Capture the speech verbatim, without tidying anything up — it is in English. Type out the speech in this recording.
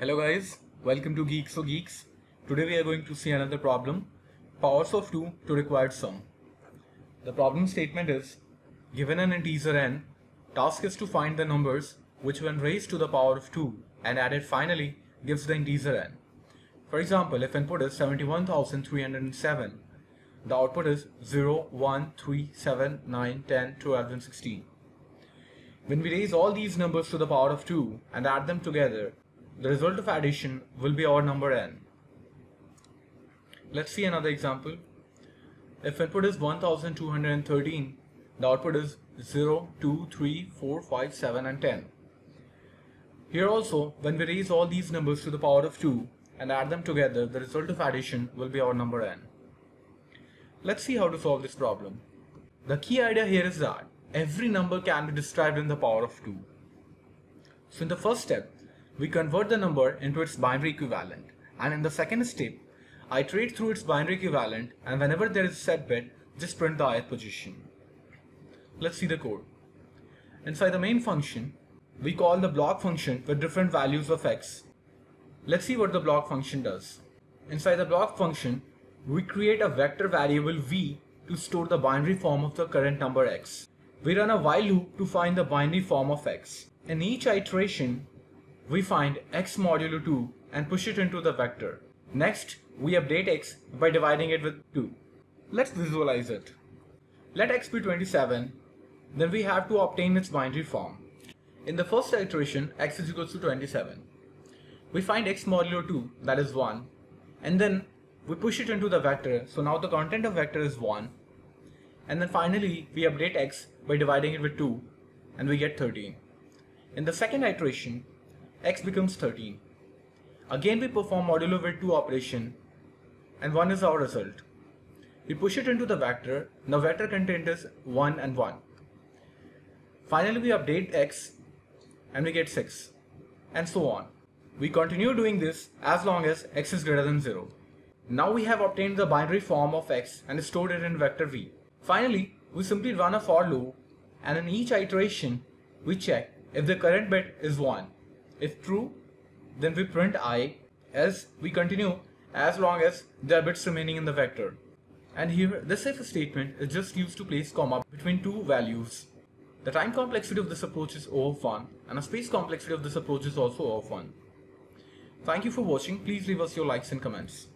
Hello guys, welcome to GeeksforGeeks. Today we are going to see another problem, powers of two to required sum. The problem statement is, given an integer n, task is to find the numbers which when raised to the power of two and added finally gives the integer n. For example, if input is seventy-one thousand three hundred seven, the output is zero, one, three, seven, nine, ten, twelve and sixteen. When we raise all these numbers to the power of two and add them together, the result of addition will be our number n. Let's see another example. If input is one thousand two hundred thirteen, the output is zero, two, three, four, five, seven and ten. Here also, when we raise all these numbers to the power of two and add them together, the result of addition will be our number n. Let's see how to solve this problem. The key idea here is that every number can be described in the power of two. So in the first step, we convert the number into its binary equivalent, and in the second step, iterate through its binary equivalent, and whenever there is a set bit, just print the ith position. Let's see the code. Inside the main function, we call the block function with different values of x. Let's see what the block function does. Inside the block function, we create a vector variable v to store the binary form of the current number x. We run a while loop to find the binary form of x. In each iteration, we find x modulo two and push it into the vector. Next, we update x by dividing it with two. Let's visualize it. Let x be twenty-seven, then we have to obtain its binary form. In the first iteration, x is equal to twenty-seven. We find x modulo two, that is one, and then we push it into the vector, so now the content of vector is one. And then finally, we update x by dividing it with two, and we get thirteen. In the second iteration, x becomes thirteen. Again we perform modulo with two operation and one is our result. We push it into the vector. Now vector content is one and one. Finally we update x and we get six, and so on. We continue doing this as long as x is greater than zero. Now we have obtained the binary form of x and stored it in vector v. Finally we simply run a for loop, and in each iteration we check if the current bit is one. If true, then we print I, else we continue as long as there are bits remaining in the vector. And here this if statement is just used to place comma between two values. The time complexity of this approach is O of one, and the space complexity of this approach is also O of one. Thank you for watching. Please leave us your likes and comments.